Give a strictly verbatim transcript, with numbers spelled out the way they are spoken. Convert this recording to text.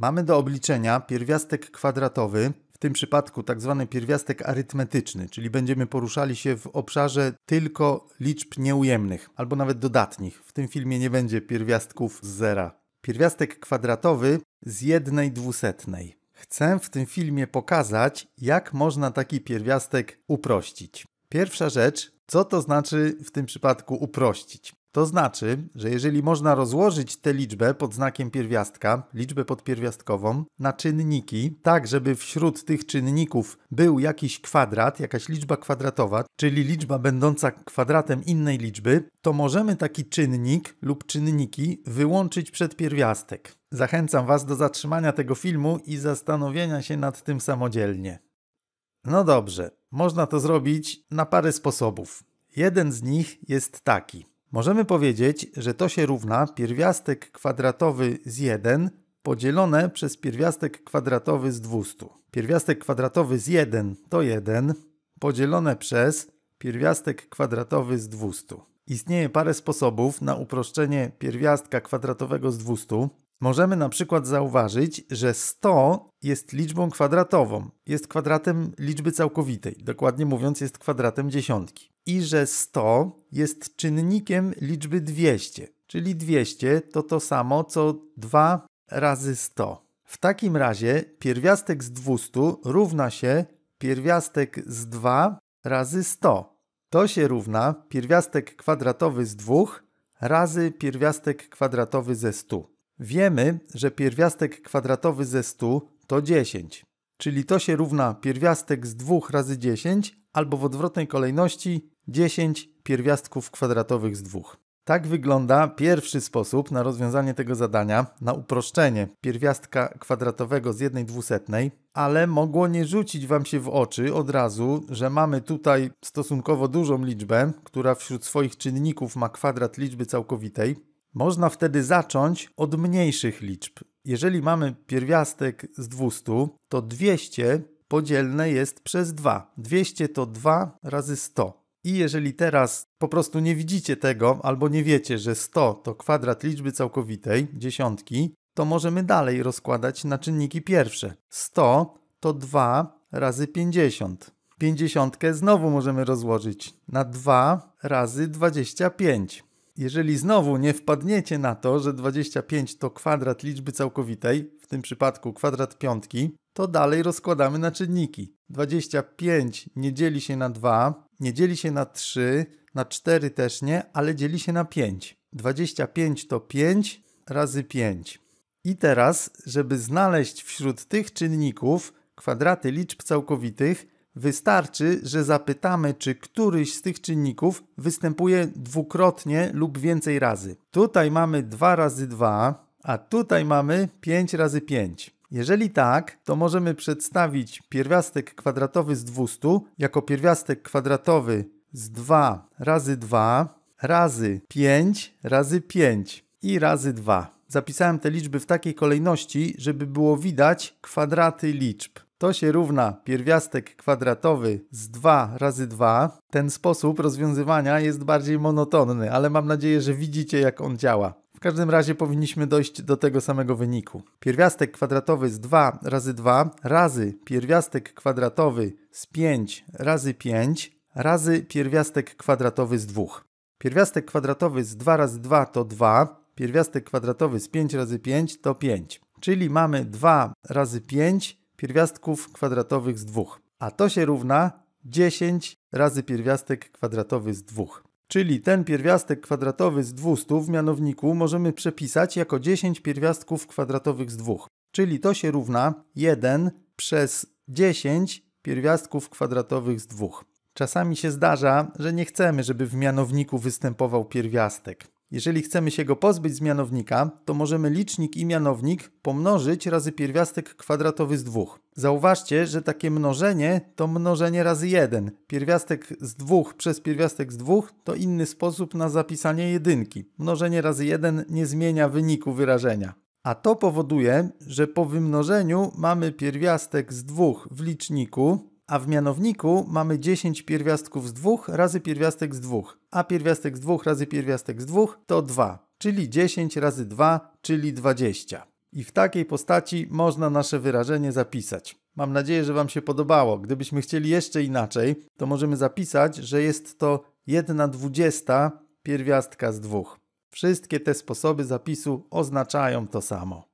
Mamy do obliczenia pierwiastek kwadratowy, w tym przypadku tak zwany pierwiastek arytmetyczny, czyli będziemy poruszali się w obszarze tylko liczb nieujemnych, albo nawet dodatnich. W tym filmie nie będzie pierwiastków z zera. Pierwiastek kwadratowy z jednej dwusetnej. Chcę w tym filmie pokazać, jak można taki pierwiastek uprościć. Pierwsza rzecz, co to znaczy w tym przypadku uprościć? To znaczy, że jeżeli można rozłożyć tę liczbę pod znakiem pierwiastka, liczbę podpierwiastkową, na czynniki, tak żeby wśród tych czynników był jakiś kwadrat, jakaś liczba kwadratowa, czyli liczba będąca kwadratem innej liczby, to możemy taki czynnik lub czynniki wyłączyć przed pierwiastek. Zachęcam Was do zatrzymania tego filmu i zastanowienia się nad tym samodzielnie. No dobrze, można to zrobić na parę sposobów. Jeden z nich jest taki. Możemy powiedzieć, że to się równa pierwiastek kwadratowy z jeden podzielone przez pierwiastek kwadratowy z dwustu. Pierwiastek kwadratowy z jeden to jeden podzielone przez pierwiastek kwadratowy z dwustu. Istnieje parę sposobów na uproszczenie pierwiastka kwadratowego z dwustu. Możemy na przykład zauważyć, że sto jest liczbą kwadratową, jest kwadratem liczby całkowitej, dokładnie mówiąc jest kwadratem dziesiątki. I że sto jest czynnikiem liczby dwieście, czyli dwieście to to samo co dwa razy sto. W takim razie pierwiastek z dwustu równa się pierwiastek z dwa razy sto. To się równa pierwiastek kwadratowy z dwóch razy pierwiastek kwadratowy ze stu. Wiemy, że pierwiastek kwadratowy ze stu to dziesięć, czyli to się równa pierwiastek z dwóch razy dziesięć albo w odwrotnej kolejności dziesięć pierwiastków kwadratowych z dwóch. Tak wygląda pierwszy sposób na rozwiązanie tego zadania, na uproszczenie pierwiastka kwadratowego z jednej dwusetnej, ale mogło nie rzucić Wam się w oczy od razu, że mamy tutaj stosunkowo dużą liczbę, która wśród swoich czynników ma kwadrat liczby całkowitej. Można wtedy zacząć od mniejszych liczb. Jeżeli mamy pierwiastek z dwustu, to dwieście podzielne jest przez dwa. dwieście to dwa razy sto. I jeżeli teraz po prostu nie widzicie tego, albo nie wiecie, że sto to kwadrat liczby całkowitej, dziesiątki, to możemy dalej rozkładać na czynniki pierwsze. sto to dwa razy pięćdziesiąt. pięćdziesiątkę znowu możemy rozłożyć na dwa razy dwadzieścia pięć. Jeżeli znowu nie wpadniecie na to, że dwadzieścia pięć to kwadrat liczby całkowitej, w tym przypadku kwadrat piątki, to dalej rozkładamy na czynniki. dwadzieścia pięć nie dzieli się na dwa, nie dzieli się na trzy, na cztery też nie, ale dzieli się na pięć. dwadzieścia pięć to pięć razy pięć. I teraz, żeby znaleźć wśród tych czynników kwadraty liczb całkowitych, wystarczy, że zapytamy, czy któryś z tych czynników występuje dwukrotnie lub więcej razy. Tutaj mamy dwa razy dwa, a tutaj mamy pięć razy pięć. Jeżeli tak, to możemy przedstawić pierwiastek kwadratowy z dwustu jako pierwiastek kwadratowy z dwa razy dwa razy pięć razy pięć i razy dwa. Zapisałem te liczby w takiej kolejności, żeby było widać kwadraty liczb. To się równa pierwiastek kwadratowy z dwa razy dwa. Ten sposób rozwiązywania jest bardziej monotonny, ale mam nadzieję, że widzicie, jak on działa. W każdym razie powinniśmy dojść do tego samego wyniku. Pierwiastek kwadratowy z dwa razy dwa razy pierwiastek kwadratowy z pięć razy pięć razy pierwiastek kwadratowy z dwa. Pierwiastek kwadratowy z dwa razy dwa to dwa, pierwiastek kwadratowy z pięć razy pięć to pięć. Czyli mamy dwa razy pięć pierwiastków kwadratowych z dwa. A to się równa dziesięć razy pierwiastek kwadratowy z dwa. Czyli ten pierwiastek kwadratowy z dwustu w mianowniku możemy przepisać jako dziesięć pierwiastków kwadratowych z dwa. Czyli to się równa jeden przez dziesięć pierwiastków kwadratowych z dwa. Czasami się zdarza, że nie chcemy, żeby w mianowniku występował pierwiastek. Jeżeli chcemy się go pozbyć z mianownika, to możemy licznik i mianownik pomnożyć razy pierwiastek kwadratowy z dwa. Zauważcie, że takie mnożenie to mnożenie razy jeden. Pierwiastek z dwa przez pierwiastek z dwa to inny sposób na zapisanie jedynki. Mnożenie razy jeden nie zmienia wyniku wyrażenia. A to powoduje, że po wymnożeniu mamy pierwiastek z dwa w liczniku, a w mianowniku mamy dziesięć pierwiastków z dwa razy pierwiastek z dwa, a pierwiastek z dwa razy pierwiastek z dwa to dwa, czyli dziesięć razy dwa, czyli dwadzieścia. I w takiej postaci można nasze wyrażenie zapisać. Mam nadzieję, że Wam się podobało. Gdybyśmy chcieli jeszcze inaczej, to możemy zapisać, że jest to jedna dwudziesta pierwiastka z dwóch. Wszystkie te sposoby zapisu oznaczają to samo.